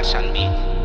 compassion me.